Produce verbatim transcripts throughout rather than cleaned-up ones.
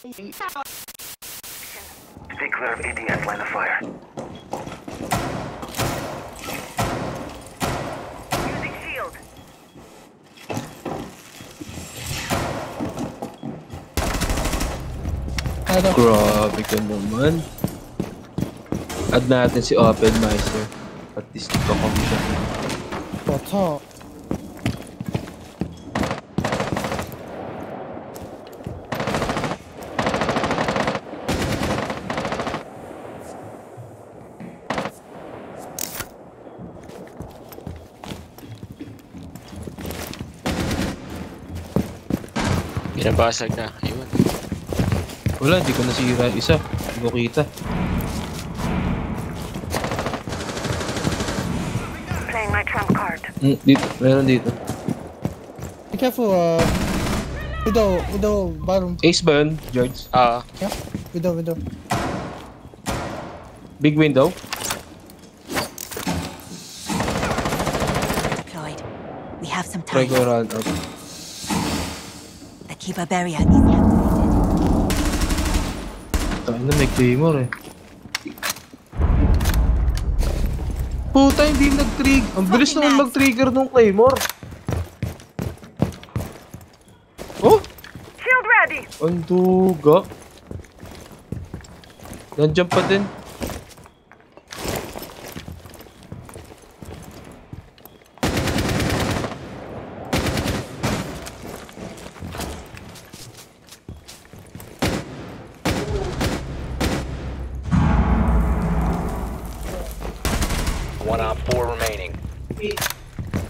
Stay clear of A D S line of fire. Grabe ka naman. Add natin si Open Miser. At least ito kami siya. Pato. Binabasag na. Ayun. Wala, hindi ko nasira isa. Hindi ko kita. Playing my trump card. Mm, dito. Meron dito. Be careful, uh... Widow, Widow, bottom. Ace ba yun, George? Ah. Yeah, Widow, Widow. Big window. Floyd, we have some time. Try go around up. The Kiba barrier is empty. Ano, may claymore eh. Puta, hindi nag-trigger. Ang bilis naman mag-trigger nung claymore. Oh! Shield ready! Ang duga. Nandiyan pa din.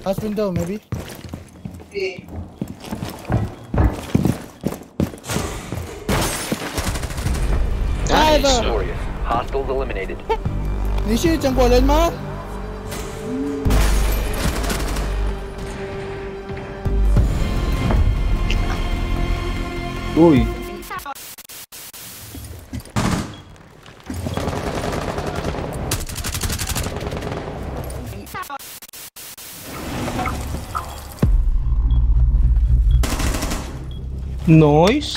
House window, maybe? Yeah. Ah, the... Hostiles eliminated. Nishi, jump on in, ma? Uy. Noise.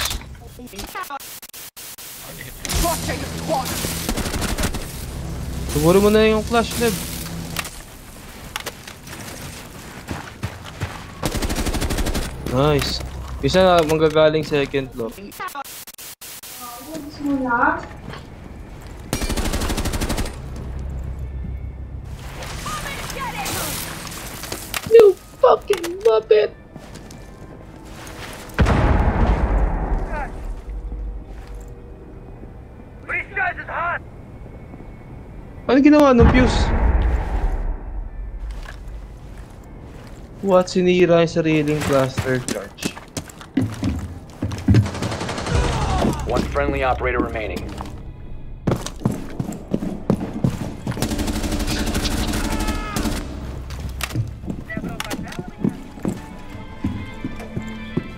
Siguro mo na yung flash lab. Nice. Isa na manggagaling second floor. You fucking muppet. Ano ginawa ng fuse? What? Sinira yung sariling blaster charge. One friendly operator remaining.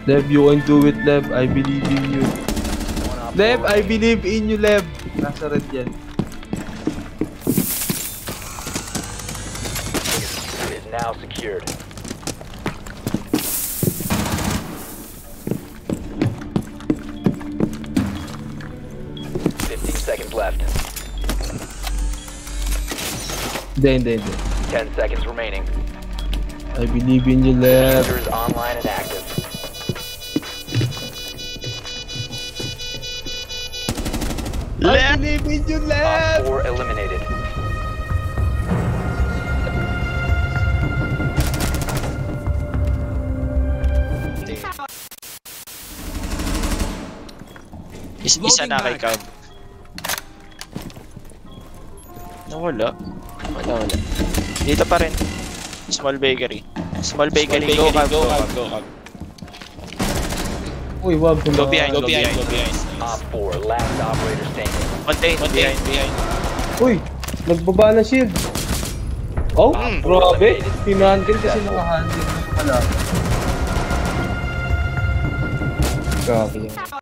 Lev, you can do it, Lev. I believe in you. Lev, I believe in you, Lev. Nasa red yan. It is now secured. Fifteen seconds left. Then, then, then. Ten seconds remaining. I believe in you, Lev. Is online and active. I believe in you, Lev. Four eliminated. Is isa na kay Cab. Nawala. Wala, wala. Dito pa rin. Small bakery. Small bakery. Go, Cab. Go, Cab. Go, Cab. Uy, wag ko. Go behind, go behind, go behind. Op four, last operator standing. Contain, contain, behind. Uy, nagbaba na shield. Oh, grabe. Pinahandle kasi nakahandle. Grabe yan.